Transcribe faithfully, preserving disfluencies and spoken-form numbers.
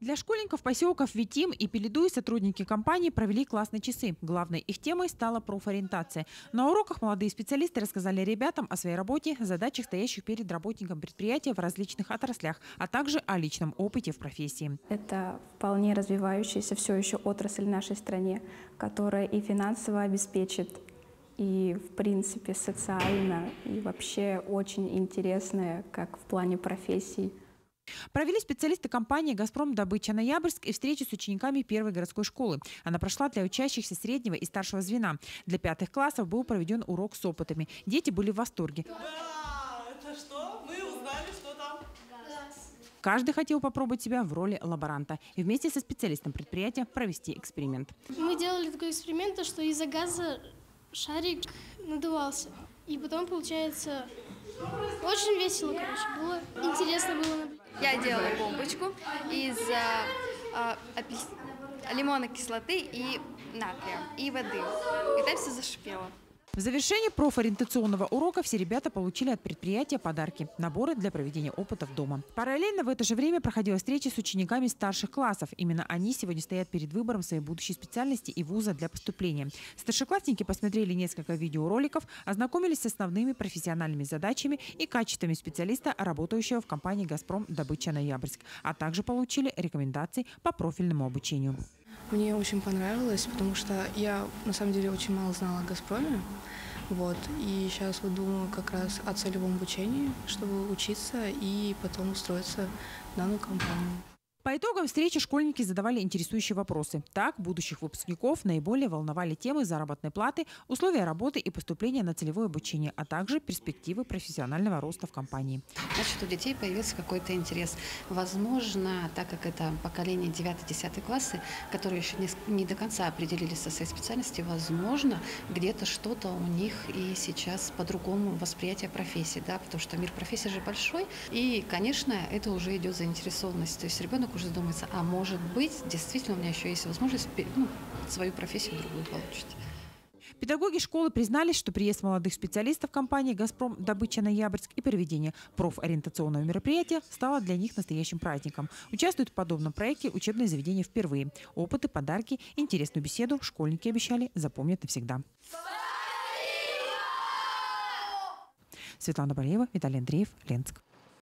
Для школьников поселков Витим и Пелидуи сотрудники компании провели классные часы. Главной их темой стала профориентация. На уроках молодые специалисты рассказали ребятам о своей работе, задачах, стоящих перед работником предприятия в различных отраслях, а также о личном опыте в профессии. Это вполне развивающаяся все еще отрасль в нашей стране, которая и финансово обеспечит, и в принципе социально, и вообще очень интересная, как в плане профессий. Провели специалисты компании «Газпром добыча Ноябрьск» и встречи с учениками первой городской школы. Она прошла для учащихся среднего и старшего звена. Для пятых классов был проведен урок с опытами. Дети были в восторге. Да, это что? Мы узнали, что там. Каждый хотел попробовать себя в роли лаборанта и вместе со специалистом предприятия провести эксперимент. Мы делали такой эксперимент, что из-за газа шарик надувался. И потом, получается, очень весело, короче, было. Интересно было. Я делала бомбочку из а, а, лимонной кислоты и натрия, и воды. И там все зашипело. В завершении профориентационного урока все ребята получили от предприятия подарки – наборы для проведения опытов дома. Параллельно в это же время проходила встреча с учениками старших классов. Именно они сегодня стоят перед выбором своей будущей специальности и вуза для поступления. Старшеклассники посмотрели несколько видеороликов, ознакомились с основными профессиональными задачами и качествами специалиста, работающего в компании «Газпром добыча Ноябрьск», а также получили рекомендации по профильному обучению. Мне очень понравилось, потому что я, на самом деле, очень мало знала о «Газпроме». Вот, и сейчас вот думаю как раз о целевом обучении, чтобы учиться и потом устроиться в данную компанию. По итогам встречи школьники задавали интересующие вопросы. Так, будущих выпускников наиболее волновали темы заработной платы, условия работы и поступления на целевое обучение, а также перспективы профессионального роста в компании. Значит, у детей появился какой-то интерес. Возможно, так как это поколение девятый-десятый классы, которые еще не до конца определились со своей специальностью, возможно, где-то что-то у них и сейчас по-другому восприятие профессии, да, потому что мир профессии же большой, и, конечно, это уже идет заинтересованность. То есть ребенок уже задумается, а может быть, действительно, у меня еще есть возможность, ну, свою профессию другую получить. Педагоги школы признались, что приезд молодых специалистов компании «Газпром добыча Ноябрьск» и проведение профориентационного мероприятия стало для них настоящим праздником. Участвуют в подобном проекте учебные заведения впервые. Опыты, подарки, интересную беседу школьники обещали запомнят навсегда. Спасибо! Светлана Балеева, Виталий Андреев, Ленск.